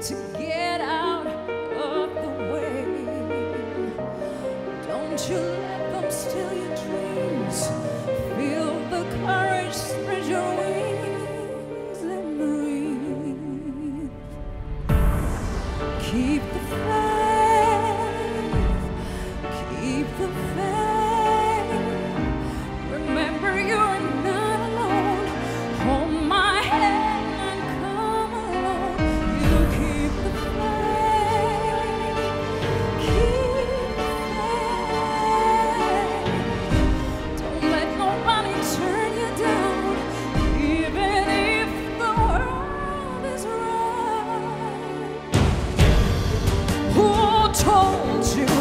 to get out of the way. Don't you let them steal your dreams. Feel the courage, spread your wings and breathe. Keep the faith, keep the faith. Remember you're not alone. Hold my head. Told you